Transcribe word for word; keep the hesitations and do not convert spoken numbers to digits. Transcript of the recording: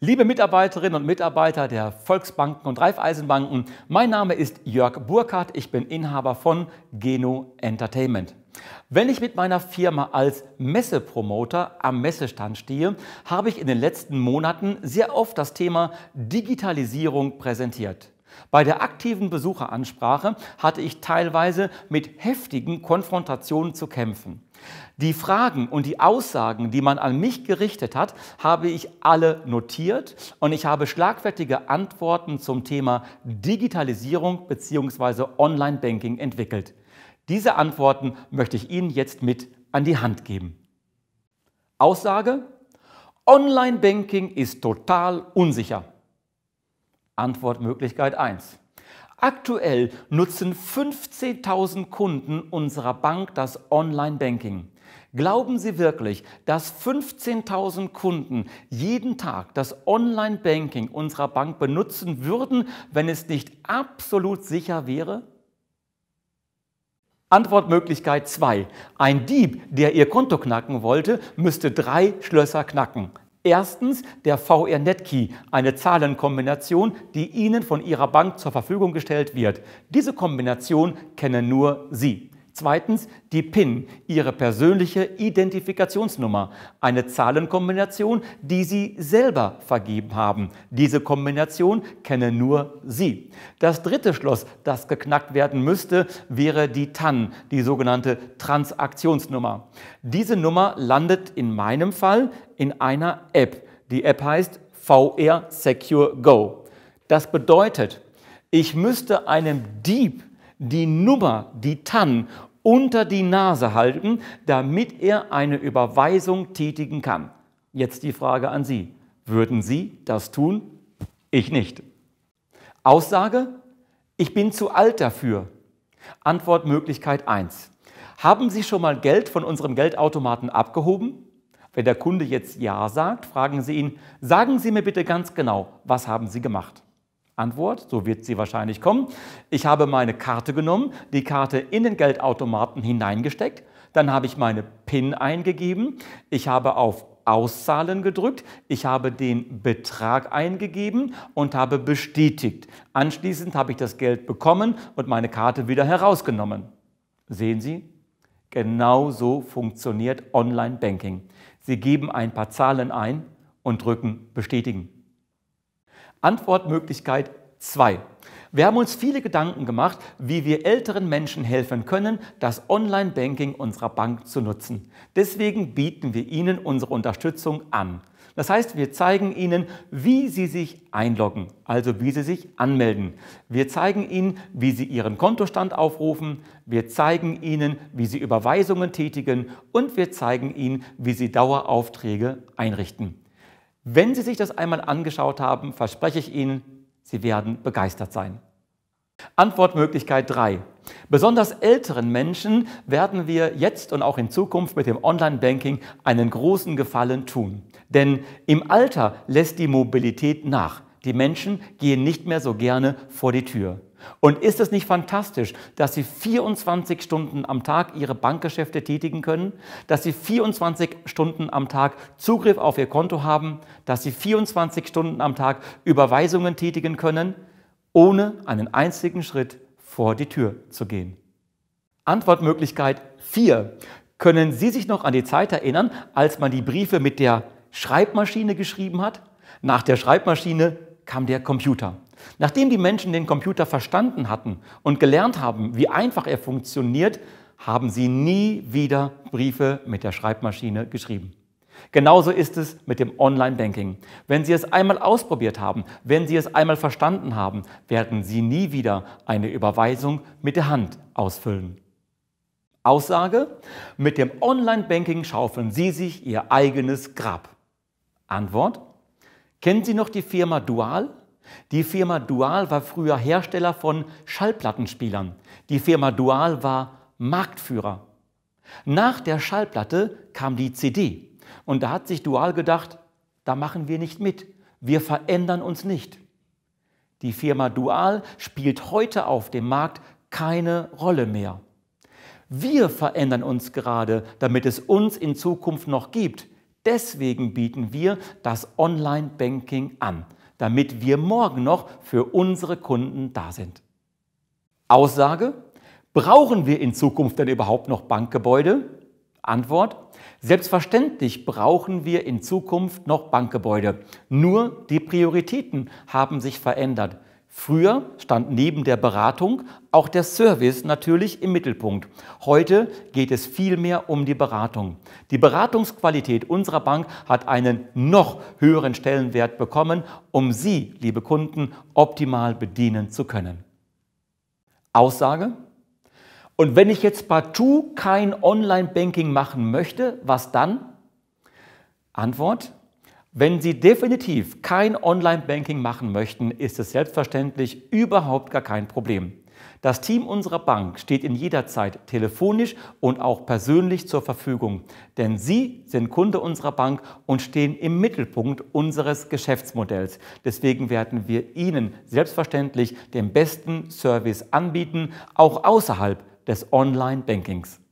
Liebe Mitarbeiterinnen und Mitarbeiter der Volksbanken und Raiffeisenbanken, mein Name ist Jörg Burghardt, ich bin Inhaber von Geno Entertainment. Wenn ich mit meiner Firma als Messepromoter am Messestand stehe, habe ich in den letzten Monaten sehr oft das Thema Digitalisierung präsentiert. Bei der aktiven Besucheransprache hatte ich teilweise mit heftigen Konfrontationen zu kämpfen. Die Fragen und die Aussagen, die man an mich gerichtet hat, habe ich alle notiert und ich habe schlagfertige Antworten zum Thema Digitalisierung bzw. Online-Banking entwickelt. Diese Antworten möchte ich Ihnen jetzt mit an die Hand geben. Aussage: Online-Banking ist total unsicher. Antwortmöglichkeit eins. Aktuell nutzen fünfzehntausend Kunden unserer Bank das Online-Banking. Glauben Sie wirklich, dass fünfzehntausend Kunden jeden Tag das Online-Banking unserer Bank benutzen würden, wenn es nicht absolut sicher wäre? Antwortmöglichkeit zwei. Ein Dieb, der Ihr Konto knacken wollte, müsste drei Schlösser knacken. Erstens der V R Net Key, eine Zahlenkombination, die Ihnen von Ihrer Bank zur Verfügung gestellt wird. Diese Kombination kennen nur Sie. Zweitens die P I N, Ihre persönliche Identifikationsnummer, eine Zahlenkombination, die Sie selber vergeben haben. Diese Kombination kennen nur Sie. Das dritte Schloss, das geknackt werden müsste, wäre die T A N, die sogenannte Transaktionsnummer. Diese Nummer landet in meinem Fall in einer App. Die App heißt V R Secure Go. Das bedeutet, ich müsste einem Dieb die Nummer, die T A N, unter die Nase halten, damit er eine Überweisung tätigen kann. Jetzt die Frage an Sie. Würden Sie das tun? Ich nicht. Aussage: Ich bin zu alt dafür. Antwortmöglichkeit eins. Haben Sie schon mal Geld von unserem Geldautomaten abgehoben? Wenn der Kunde jetzt Ja sagt, fragen Sie ihn: Sagen Sie mir bitte ganz genau, was haben Sie gemacht? Antwort, so wird sie wahrscheinlich kommen: Ich habe meine Karte genommen, die Karte in den Geldautomaten hineingesteckt, dann habe ich meine P I N eingegeben, ich habe auf Auszahlen gedrückt, ich habe den Betrag eingegeben und habe bestätigt. Anschließend habe ich das Geld bekommen und meine Karte wieder herausgenommen. Sehen Sie? Genau so funktioniert Online-Banking. Sie geben ein paar Zahlen ein und drücken Bestätigen. Antwortmöglichkeit zwei. Wir haben uns viele Gedanken gemacht, wie wir älteren Menschen helfen können, das Online-Banking unserer Bank zu nutzen. Deswegen bieten wir Ihnen unsere Unterstützung an. Das heißt, wir zeigen Ihnen, wie Sie sich einloggen, also wie Sie sich anmelden. Wir zeigen Ihnen, wie Sie Ihren Kontostand aufrufen. Wir zeigen Ihnen, wie Sie Überweisungen tätigen. Und wir zeigen Ihnen, wie Sie Daueraufträge einrichten. Wenn Sie sich das einmal angeschaut haben, verspreche ich Ihnen, Sie werden begeistert sein. Antwortmöglichkeit drei. Besonders älteren Menschen werden wir jetzt und auch in Zukunft mit dem Online-Banking einen großen Gefallen tun. Denn im Alter lässt die Mobilität nach. Die Menschen gehen nicht mehr so gerne vor die Tür. Und ist es nicht fantastisch, dass Sie vierundzwanzig Stunden am Tag Ihre Bankgeschäfte tätigen können, dass Sie vierundzwanzig Stunden am Tag Zugriff auf Ihr Konto haben, dass Sie vierundzwanzig Stunden am Tag Überweisungen tätigen können, ohne einen einzigen Schritt vor die Tür zu gehen? Antwortmöglichkeit vier. Können Sie sich noch an die Zeit erinnern, als man die Briefe mit der Schreibmaschine geschrieben hat? Nach der Schreibmaschine kam der Computer. Nachdem die Menschen den Computer verstanden hatten und gelernt haben, wie einfach er funktioniert, haben sie nie wieder Briefe mit der Schreibmaschine geschrieben. Genauso ist es mit dem Online-Banking. Wenn Sie es einmal ausprobiert haben, wenn Sie es einmal verstanden haben, werden Sie nie wieder eine Überweisung mit der Hand ausfüllen. Aussage: Mit dem Online-Banking schaufeln Sie sich Ihr eigenes Grab. Antwort: Kennen Sie noch die Firma Dual? Die Firma Dual war früher Hersteller von Schallplattenspielern. Die Firma Dual war Marktführer. Nach der Schallplatte kam die C D. Und da hat sich Dual gedacht, da machen wir nicht mit, wir verändern uns nicht. Die Firma Dual spielt heute auf dem Markt keine Rolle mehr. Wir verändern uns gerade, damit es uns in Zukunft noch gibt. Deswegen bieten wir das Online-Banking an, damit wir morgen noch für unsere Kunden da sind. Aussage: Brauchen wir in Zukunft denn überhaupt noch Bankgebäude? Antwort: Selbstverständlich brauchen wir in Zukunft noch Bankgebäude. Nur die Prioritäten haben sich verändert. Früher stand neben der Beratung auch der Service natürlich im Mittelpunkt. Heute geht es vielmehr um die Beratung. Die Beratungsqualität unserer Bank hat einen noch höheren Stellenwert bekommen, um Sie, liebe Kunden, optimal bedienen zu können. Aussage: Und wenn ich jetzt partout kein Online-Banking machen möchte, was dann? Antwort: Wenn Sie definitiv kein Online-Banking machen möchten, ist es selbstverständlich überhaupt gar kein Problem. Das Team unserer Bank steht in jeder Zeit telefonisch und auch persönlich zur Verfügung, denn Sie sind Kunde unserer Bank und stehen im Mittelpunkt unseres Geschäftsmodells. Deswegen werden wir Ihnen selbstverständlich den besten Service anbieten, auch außerhalb des Online-Bankings.